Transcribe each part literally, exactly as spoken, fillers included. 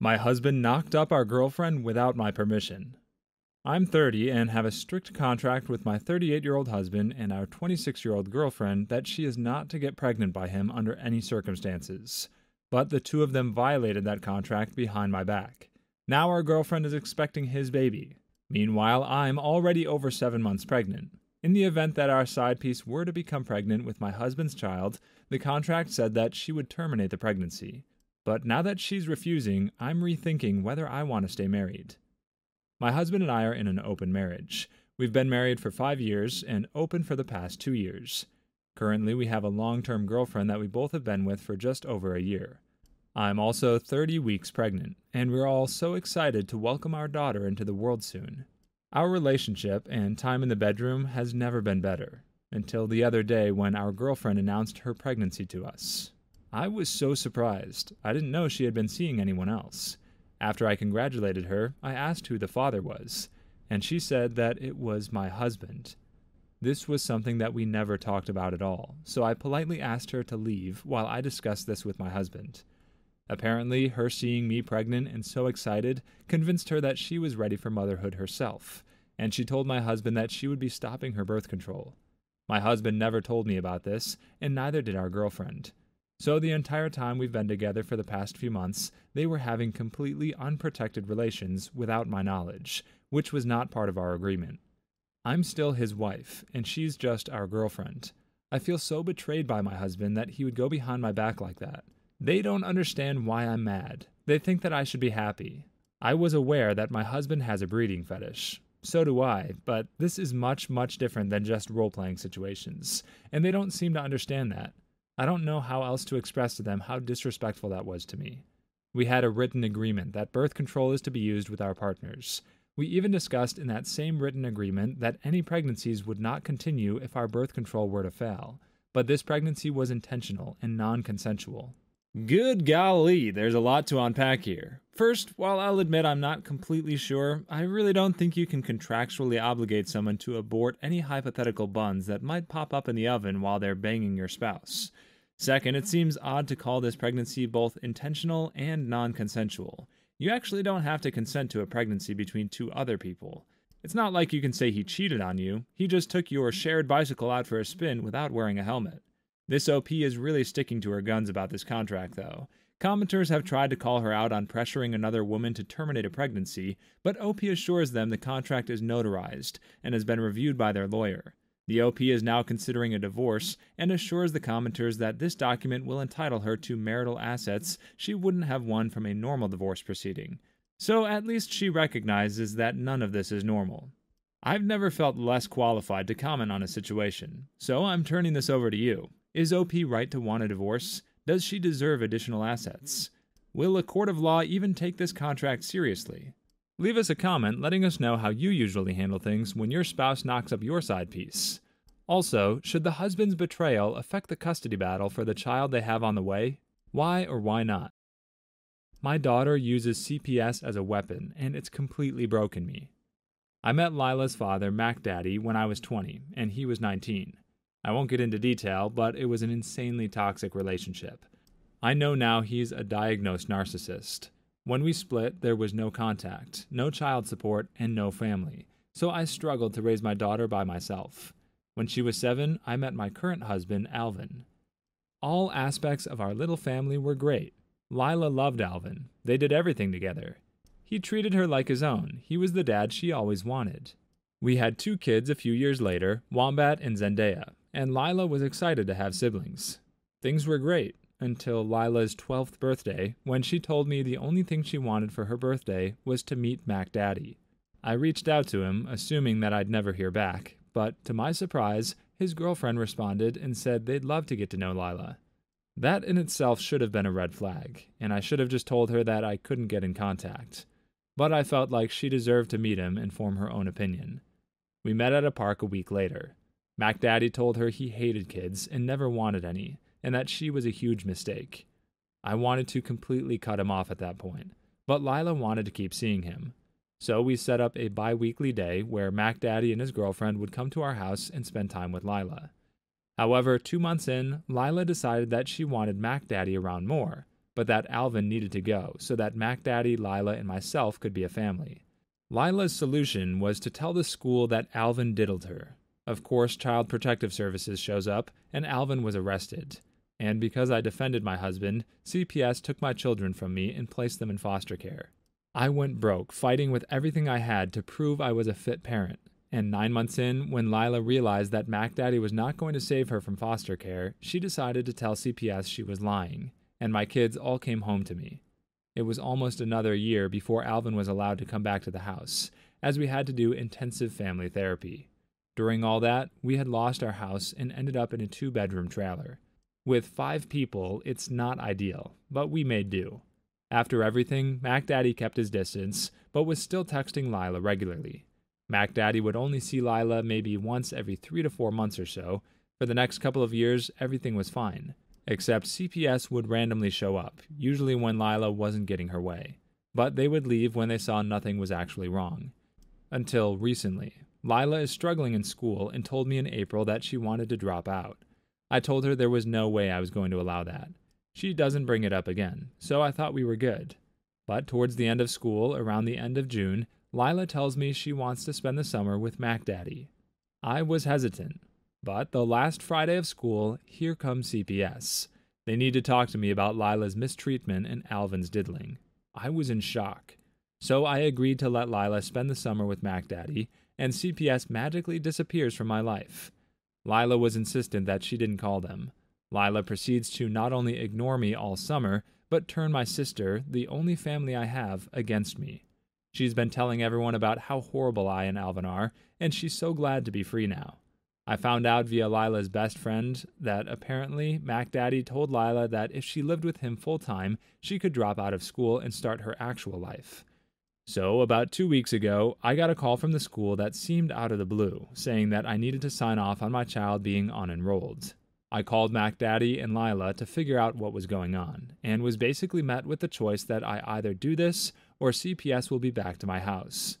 My husband knocked up our girlfriend without my permission. I'm thirty and have a strict contract with my thirty-eight-year-old husband and our twenty-six-year-old girlfriend that she is not to get pregnant by him under any circumstances. But the two of them violated that contract behind my back. Now our girlfriend is expecting his baby. Meanwhile, I'm already over seven months pregnant. In the event that our side piece were to become pregnant with my husband's child, the contract said that she would terminate the pregnancy. But now that she's refusing, I'm rethinking whether I want to stay married. My husband and I are in an open marriage. We've been married for five years and open for the past two years. Currently, we have a long-term girlfriend that we both have been with for just over a year. I'm also thirty weeks pregnant, and we're all so excited to welcome our daughter into the world soon. Our relationship and time in the bedroom has never been better, until the other day when our girlfriend announced her pregnancy to us. I was so surprised. I didn't know she had been seeing anyone else. After I congratulated her, I asked who the father was, and she said that it was my husband. This was something that we never talked about at all, so I politely asked her to leave while I discussed this with my husband. Apparently, her seeing me pregnant and so excited convinced her that she was ready for motherhood herself, and she told my husband that she would be stopping her birth control. My husband never told me about this, and neither did our girlfriend. So the entire time we've been together for the past few months, they were having completely unprotected relations without my knowledge, which was not part of our agreement. I'm still his wife, and she's just our girlfriend. I feel so betrayed by my husband that he would go behind my back like that. They don't understand why I'm mad. They think that I should be happy. I was aware that my husband has a breeding fetish. So do I, but this is much, much different than just role-playing situations, and they don't seem to understand that. I don't know how else to express to them how disrespectful that was to me. We had a written agreement that birth control is to be used with our partners. We even discussed in that same written agreement that any pregnancies would not continue if our birth control were to fail, but this pregnancy was intentional and non-consensual. Good golly, there's a lot to unpack here. First, while I'll admit I'm not completely sure, I really don't think you can contractually obligate someone to abort any hypothetical buns that might pop up in the oven while they're banging your spouse. Second, it seems odd to call this pregnancy both intentional and non-consensual. You actually don't have to consent to a pregnancy between two other people. It's not like you can say he cheated on you, he just took your shared bicycle out for a spin without wearing a helmet. This O P is really sticking to her guns about this contract, though. Commenters have tried to call her out on pressuring another woman to terminate a pregnancy, but O P assures them the contract is notarized and has been reviewed by their lawyer. The O P is now considering a divorce and assures the commenters that this document will entitle her to marital assets she wouldn't have won from a normal divorce proceeding. So at least she recognizes that none of this is normal. I've never felt less qualified to comment on a situation, so I'm turning this over to you. Is O P right to want a divorce? Does she deserve additional assets? Will a court of law even take this contract seriously? Leave us a comment letting us know how you usually handle things when your spouse knocks up your side piece. Also, should the husband's betrayal affect the custody battle for the child they have on the way? Why or why not? My daughter uses C P S as a weapon, and it's completely broken me. I met Lila's father, Mac Daddy, when I was twenty, and he was nineteen. I won't get into detail, but it was an insanely toxic relationship. I know now he's a diagnosed narcissist. When we split, there was no contact, no child support, and no family, so I struggled to raise my daughter by myself. When she was seven, I met my current husband, Alvin. All aspects of our little family were great. Lila loved Alvin. They did everything together. He treated her like his own. He was the dad she always wanted. We had two kids a few years later, Wombat and Zendaya, and Lila was excited to have siblings. Things were great. Until Lila's twelfth birthday, when she told me the only thing she wanted for her birthday was to meet Mac Daddy. I reached out to him, assuming that I'd never hear back, but to my surprise, his girlfriend responded and said they'd love to get to know Lila. That in itself should have been a red flag, and I should have just told her that I couldn't get in contact. But I felt like she deserved to meet him and form her own opinion. We met at a park a week later. Mac Daddy told her he hated kids and never wanted any, and that she was a huge mistake. I wanted to completely cut him off at that point, but Lila wanted to keep seeing him. So we set up a bi-weekly day where Mac Daddy and his girlfriend would come to our house and spend time with Lila. However, two months in, Lila decided that she wanted Mac Daddy around more, but that Alvin needed to go so that MacDaddy, Lila, and myself could be a family. Lila's solution was to tell the school that Alvin diddled her. Of course, Child Protective Services shows up, and Alvin was arrested. And because I defended my husband, C P S took my children from me and placed them in foster care. I went broke, fighting with everything I had to prove I was a fit parent. And nine months in, when Lila realized that MacDaddy was not going to save her from foster care, she decided to tell C P S she was lying, and my kids all came home to me. It was almost another year before Alvin was allowed to come back to the house, as we had to do intensive family therapy. During all that, we had lost our house and ended up in a two-bedroom trailer. With five people, it's not ideal, but we made do. After everything, MacDaddy kept his distance, but was still texting Lila regularly. MacDaddy would only see Lila maybe once every three to four months or so. For the next couple of years, everything was fine, except C P S would randomly show up, usually when Lila wasn't getting her way. But they would leave when they saw nothing was actually wrong. Until recently. Lila is struggling in school and told me in April that she wanted to drop out. I told her there was no way I was going to allow that. She doesn't bring it up again, so I thought we were good. But towards the end of school, around the end of June, Lila tells me she wants to spend the summer with MacDaddy. I was hesitant, but the last Friday of school, here comes C P S. They need to talk to me about Lila's mistreatment and Alvin's diddling. I was in shock. So I agreed to let Lila spend the summer with MacDaddy, and C P S magically disappears from my life. Lila was insistent that she didn't call them. Lila proceeds to not only ignore me all summer, but turn my sister, the only family I have, against me. She's been telling everyone about how horrible I and Alvin are, and she's so glad to be free now. I found out via Lila's best friend that apparently MacDaddy told Lila that if she lived with him full-time, she could drop out of school and start her actual life. So, about two weeks ago, I got a call from the school that seemed out of the blue, saying that I needed to sign off on my child being unenrolled. I called MacDaddy and Lila to figure out what was going on, and was basically met with the choice that I either do this, or C P S will be back to my house.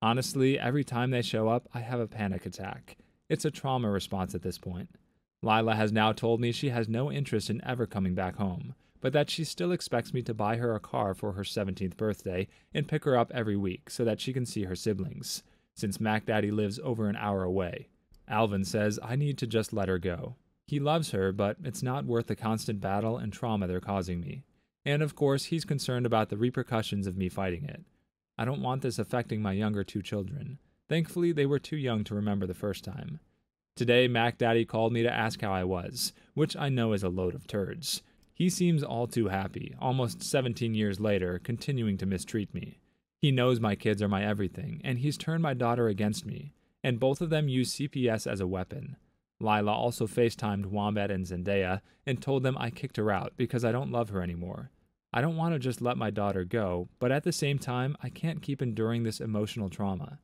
Honestly, every time they show up, I have a panic attack. It's a trauma response at this point. Lila has now told me she has no interest in ever coming back home, but that she still expects me to buy her a car for her seventeenth birthday and pick her up every week so that she can see her siblings, since MacDaddy lives over an hour away. Alvin says I need to just let her go. He loves her, but it's not worth the constant battle and trauma they're causing me. And of course, he's concerned about the repercussions of me fighting it. I don't want this affecting my younger two children. Thankfully, they were too young to remember the first time. Today, MacDaddy called me to ask how I was, which I know is a load of turds. He seems all too happy, almost seventeen years later, continuing to mistreat me. He knows my kids are my everything, and he's turned my daughter against me, and both of them use C P S as a weapon. Lila also FaceTimed Wombat and Zendaya and told them I kicked her out because I don't love her anymore. I don't want to just let my daughter go, but at the same time, I can't keep enduring this emotional trauma.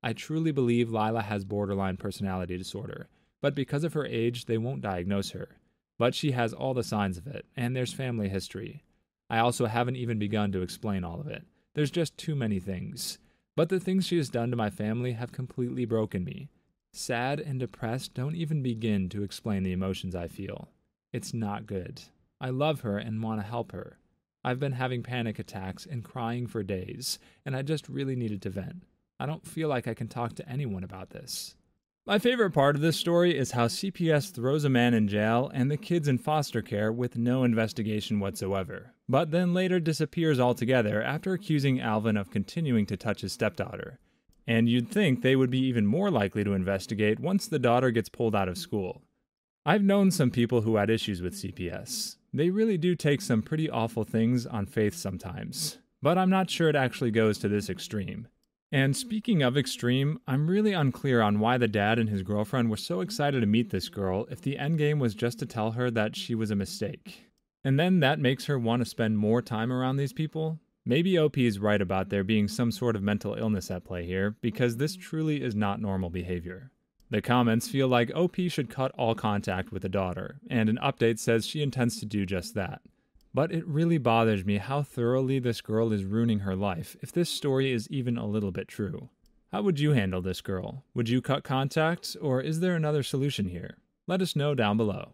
I truly believe Lila has borderline personality disorder, but because of her age, they won't diagnose her. But she has all the signs of it, and there's family history. I also haven't even begun to explain all of it. There's just too many things. But the things she has done to my family have completely broken me. Sad and depressed don't even begin to explain the emotions I feel. It's not good. I love her and want to help her. I've been having panic attacks and crying for days, and I just really needed to vent. I don't feel like I can talk to anyone about this. My favorite part of this story is how C P S throws a man in jail and the kids in foster care with no investigation whatsoever, but then later disappears altogether after accusing Alvin of continuing to touch his stepdaughter. And you'd think they would be even more likely to investigate once the daughter gets pulled out of school. I've known some people who had issues with C P S. They really do take some pretty awful things on faith sometimes, but I'm not sure it actually goes to this extreme. And speaking of extreme, I'm really unclear on why the dad and his girlfriend were so excited to meet this girl if the endgame was just to tell her that she was a mistake. And then that makes her want to spend more time around these people? Maybe O P is right about there being some sort of mental illness at play here, because this truly is not normal behavior. The comments feel like O P should cut all contact with the daughter, and an update says she intends to do just that. But it really bothers me how thoroughly this girl is ruining her life, if this story is even a little bit true. How would you handle this girl? Would you cut contact, or is there another solution here? Let us know down below.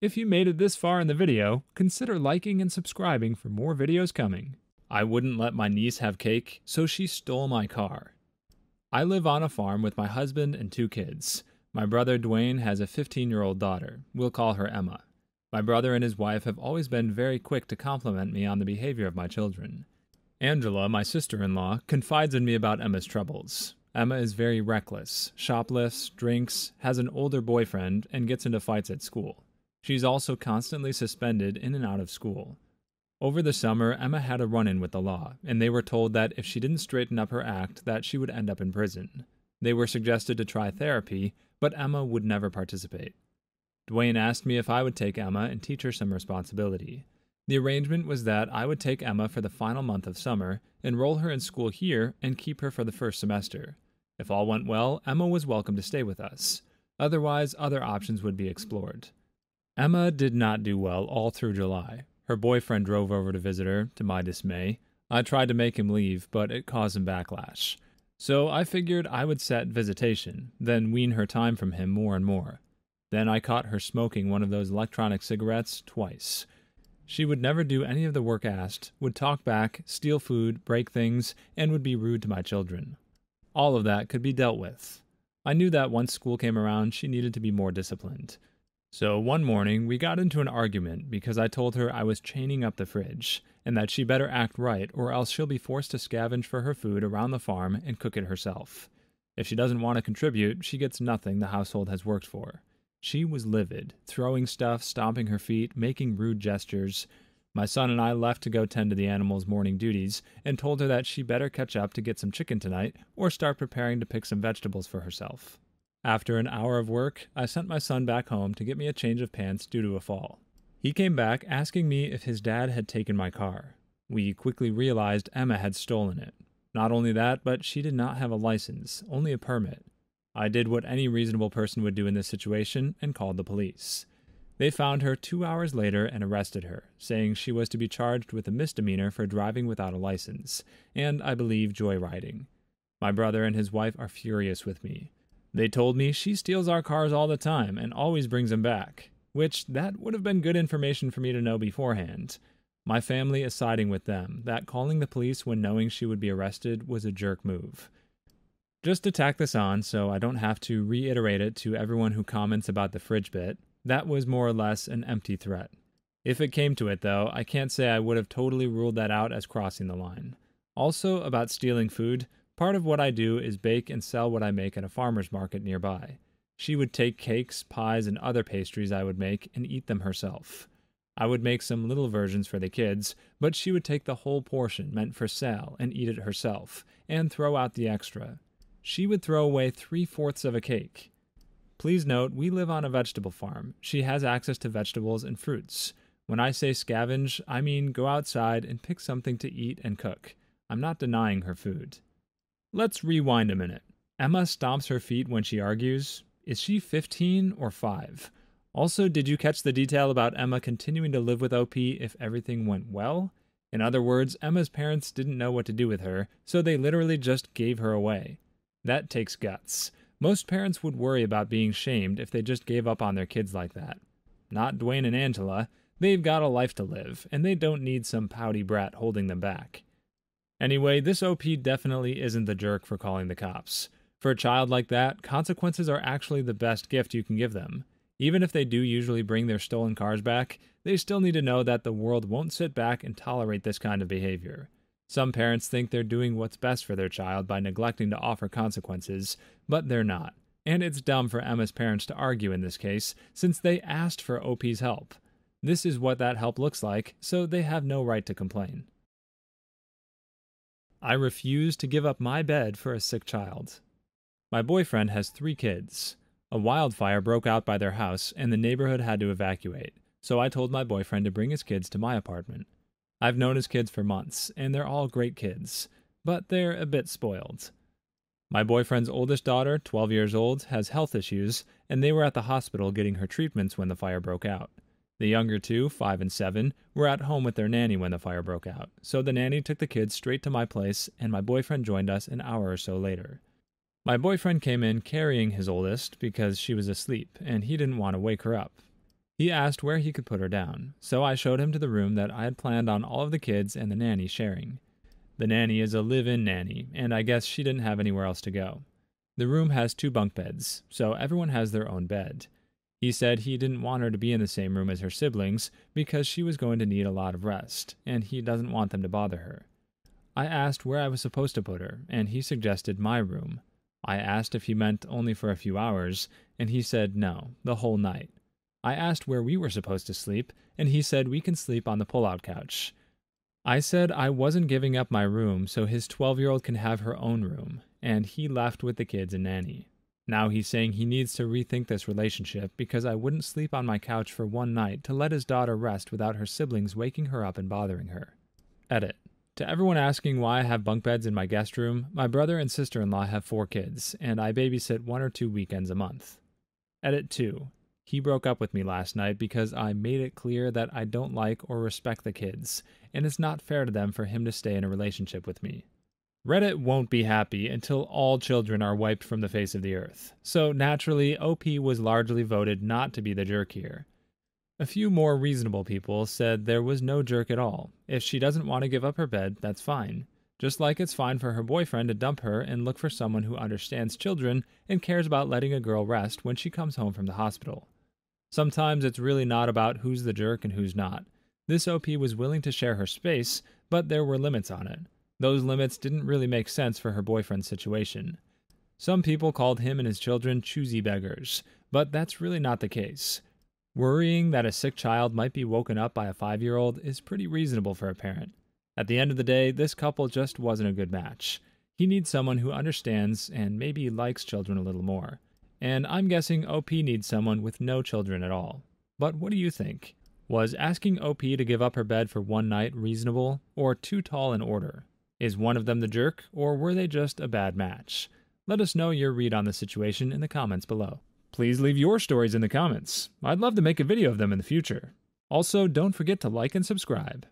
If you made it this far in the video, consider liking and subscribing for more videos coming. I wouldn't let my niece have cake, so she stole my car. I live on a farm with my husband and two kids. My brother Dwayne has a fifteen-year-old daughter. We'll call her Emma. My brother and his wife have always been very quick to compliment me on the behavior of my children. Angela, my sister-in-law, confides in me about Emma's troubles. Emma is very reckless, shoplifts, drinks, has an older boyfriend, and gets into fights at school. She's also constantly suspended in and out of school. Over the summer, Emma had a run-in with the law, and they were told that if she didn't straighten up her act, that she would end up in prison. They were suggested to try therapy, but Emma would never participate. Dwayne asked me if I would take Emma and teach her some responsibility. The arrangement was that I would take Emma for the final month of summer, enroll her in school here, and keep her for the first semester. If all went well, Emma was welcome to stay with us. Otherwise, other options would be explored. Emma did not do well all through July. Her boyfriend drove over to visit her, to my dismay. I tried to make him leave, but it caused him backlash. So I figured I would set visitation, then wean her time from him more and more. Then I caught her smoking one of those electronic cigarettes twice. She would never do any of the work asked, would talk back, steal food, break things, and would be rude to my children. All of that could be dealt with. I knew that once school came around, she needed to be more disciplined. So one morning, we got into an argument because I told her I was chaining up the fridge and that she better act right or else she'll be forced to scavenge for her food around the farm and cook it herself. If she doesn't want to contribute, she gets nothing the household has worked for. She was livid, throwing stuff, stomping her feet, making rude gestures. My son and I left to go tend to the animals' morning duties and told her that she better catch up to get some chicken tonight or start preparing to pick some vegetables for herself. After an hour of work, I sent my son back home to get me a change of pants due to a fall. He came back asking me if his dad had taken my car. We quickly realized Emma had stolen it. Not only that, but she did not have a license, only a permit. I did what any reasonable person would do in this situation and called the police. They found her two hours later and arrested her, saying she was to be charged with a misdemeanor for driving without a license, and I believe joyriding. My brother and his wife are furious with me. They told me she steals our cars all the time and always brings them back, which that would have been good information for me to know beforehand. My family is siding with them that calling the police when knowing she would be arrested was a jerk move. Just to tack this on so I don't have to reiterate it to everyone who comments about the fridge bit, that was more or less an empty threat. If it came to it though, I can't say I would have totally ruled that out as crossing the line. Also about stealing food, part of what I do is bake and sell what I make at a farmer's market nearby. She would take cakes, pies, and other pastries I would make and eat them herself. I would make some little versions for the kids, but she would take the whole portion meant for sale and eat it herself, and throw out the extra. She would throw away three-fourths of a cake. Please note, we live on a vegetable farm. She has access to vegetables and fruits. When I say scavenge, I mean go outside and pick something to eat and cook. I'm not denying her food. Let's rewind a minute. Emma stomps her feet when she argues. Is she fifteen or five? Also, did you catch the detail about Emma continuing to live with O P if everything went well? In other words, Emma's parents didn't know what to do with her, so they literally just gave her away. That takes guts. Most parents would worry about being shamed if they just gave up on their kids like that. Not Dwayne and Angela. They've got a life to live, and they don't need some pouty brat holding them back. Anyway, this O P definitely isn't the jerk for calling the cops. For a child like that, consequences are actually the best gift you can give them. Even if they do usually bring their stolen cars back, they still need to know that the world won't sit back and tolerate this kind of behavior. Some parents think they're doing what's best for their child by neglecting to offer consequences, but they're not. And it's dumb for Emma's parents to argue in this case, since they asked for O P's help. This is what that help looks like, so they have no right to complain. I refuse to give up my bed for a sick child. My boyfriend has three kids. A wildfire broke out by their house, and the neighborhood had to evacuate, so I told my boyfriend to bring his kids to my apartment. I've known his kids for months, and they're all great kids, but they're a bit spoiled. My boyfriend's oldest daughter, twelve years old, has health issues, and they were at the hospital getting her treatments when the fire broke out. The younger two, five and seven, were at home with their nanny when the fire broke out, so the nanny took the kids straight to my place, and my boyfriend joined us an hour or so later. My boyfriend came in carrying his oldest because she was asleep, and he didn't want to wake her up. He asked where he could put her down, so I showed him to the room that I had planned on all of the kids and the nanny sharing. The nanny is a live-in nanny, and I guess she didn't have anywhere else to go. The room has two bunk beds, so everyone has their own bed. He said he didn't want her to be in the same room as her siblings because she was going to need a lot of rest, and he doesn't want them to bother her. I asked where I was supposed to put her, and he suggested my room. I asked if he meant only for a few hours, and he said no, the whole night. I asked where we were supposed to sleep, and he said we can sleep on the pull-out couch. I said I wasn't giving up my room so his twelve-year-old can have her own room, and he left with the kids and nanny. Now he's saying he needs to rethink this relationship because I wouldn't sleep on my couch for one night to let his daughter rest without her siblings waking her up and bothering her. Edit. To everyone asking why I have bunk beds in my guest room, my brother and sister-in-law have four kids, and I babysit one or two weekends a month. Edit two. He broke up with me last night because I made it clear that I don't like or respect the kids, and it's not fair to them for him to stay in a relationship with me. Reddit won't be happy until all children are wiped from the face of the earth, so naturally O P was largely voted not to be the jerk here. A few more reasonable people said there was no jerk at all. If she doesn't want to give up her bed, that's fine. Just like it's fine for her boyfriend to dump her and look for someone who understands children and cares about letting a girl rest when she comes home from the hospital. Sometimes it's really not about who's the jerk and who's not. This O P was willing to share her space, but there were limits on it. Those limits didn't really make sense for her boyfriend's situation. Some people called him and his children choosy beggars, but that's really not the case. Worrying that a sick child might be woken up by a five-year-old is pretty reasonable for a parent. At the end of the day, this couple just wasn't a good match. He needs someone who understands and maybe likes children a little more. And I'm guessing O P needs someone with no children at all. But what do you think? Was asking O P to give up her bed for one night reasonable or too tall an order? Is one of them the jerk, or were they just a bad match? Let us know your read on the situation in the comments below. Please leave your stories in the comments. I'd love to make a video of them in the future. Also, don't forget to like and subscribe.